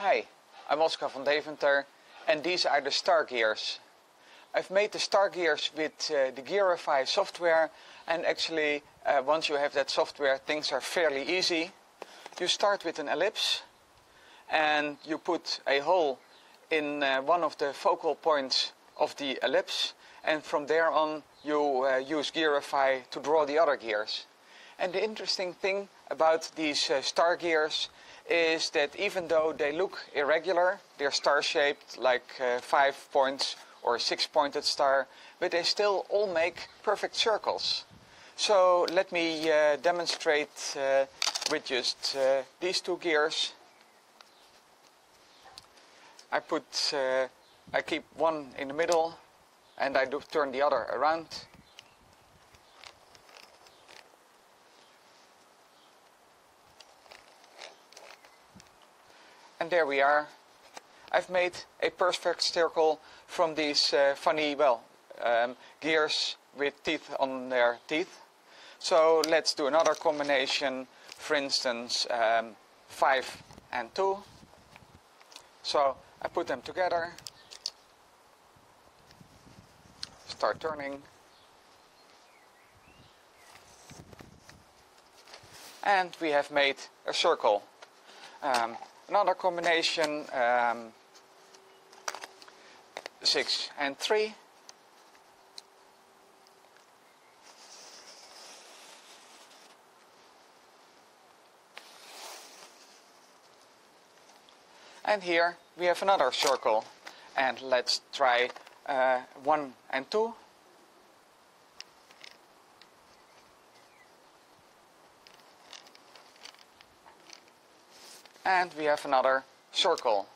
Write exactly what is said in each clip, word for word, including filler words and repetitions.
Hi, I'm Oskar van Deventer and these are the Star Gears. I've made the Star Gears with uh, the Gearify software, and actually uh, once you have that software things are fairly easy. You start with an ellipse and you put a hole in uh, one of the focal points of the ellipse, and from there on you uh, use Gearify to draw the other gears. And the interesting thing about these uh, Star Gears is that even though they look irregular, they're star-shaped like uh, five points or six-pointed star, but they still all make perfect circles. So let me uh, demonstrate uh, with just uh, these two gears. I put, uh, I keep one in the middle and I do turn the other around. And there we are. I've made a perfect circle from these uh, funny, well, um, gears with teeth on their teeth. So let's do another combination, for instance, um, five and two. So I put them together, start turning, and we have made a circle. Um, Another combination, um, six and three. And here we have another circle. And let's try uh, one and two. And we have another circle.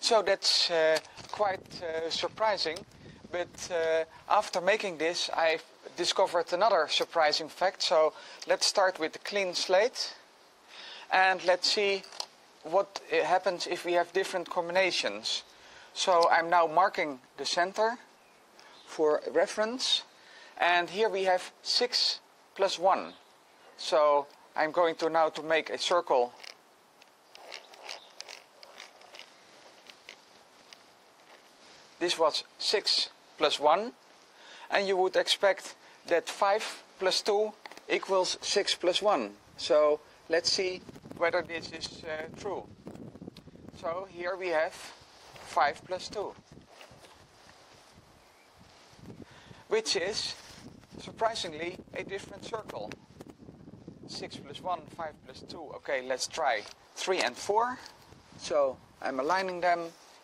So that's uh, quite uh, surprising, but uh, after making this I've discovered another surprising fact. So let's start with a clean slate and let's see what happens if we have different combinations. So I'm now marking the center for reference, and here we have six plus one. So I'm going to now to make a circle . This was six plus one, and you would expect that five plus two equals six plus one. So let's see whether this is uh, true. So here we have five plus two, which is surprisingly a different circle. six plus one, five plus two. Okay, let's try three and four. So I'm aligning them.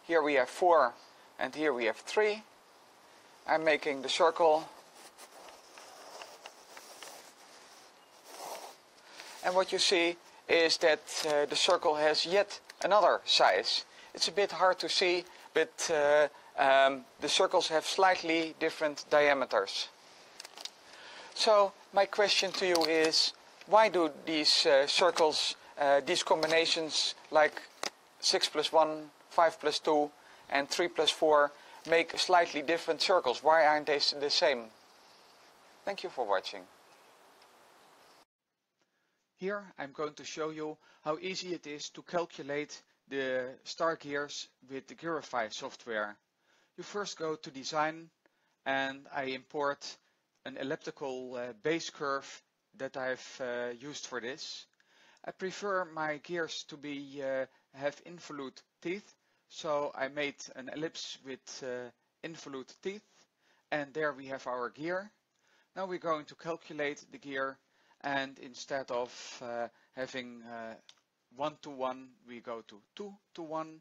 Here we have four. And here we have three. I'm making the circle. And what you see is that uh, the circle has yet another size. It's a bit hard to see, but uh, um, the circles have slightly different diameters. So my question to you is, why do these uh, circles, uh, these combinations like six plus one, five plus two, and three plus four make slightly different circles? Why aren't they the same? Thank you for watching. Here I'm going to show you how easy it is to calculate the Star Gears with the Gearify software. You first go to Design, and I import an elliptical uh, base curve that I've uh, used for this. I prefer my gears to be uh, have involute teeth. So I made an ellipse with uh, involute teeth, and there we have our gear. Now we're going to calculate the gear, and instead of uh, having uh, one to one, we go to two to one.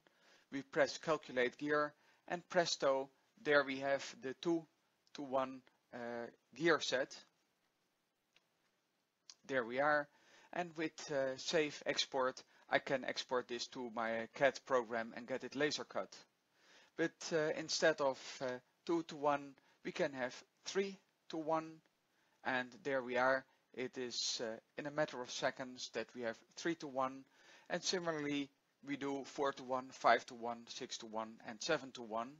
We press calculate gear, and presto, there we have the two to one uh, gear set. There we are, and with uh, save export, I can export this to my C A D program and get it laser cut. But uh, instead of uh, two to one, we can have three to one. And there we are. It is uh, in a matter of seconds that we have three to one. And similarly, we do four to one, five to one, six to one, and seven to one.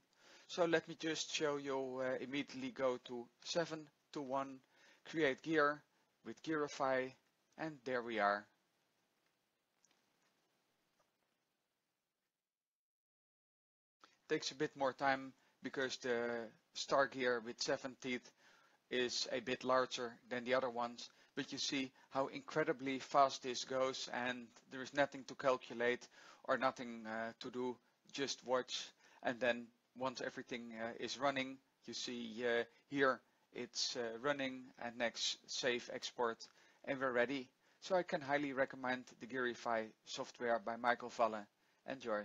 So let me just show you uh, immediately go to seven to one, create gear with Gearify, and there we are. takes a bit more time because the Star Gear with seven teeth is a bit larger than the other ones, but you see how incredibly fast this goes, and there is nothing to calculate or nothing uh, to do, just watch. And then once everything uh, is running, you see uh, here it's uh, running, and next save, export, and we're ready. So I can highly recommend the Gearify software by Michael Valle. Enjoy.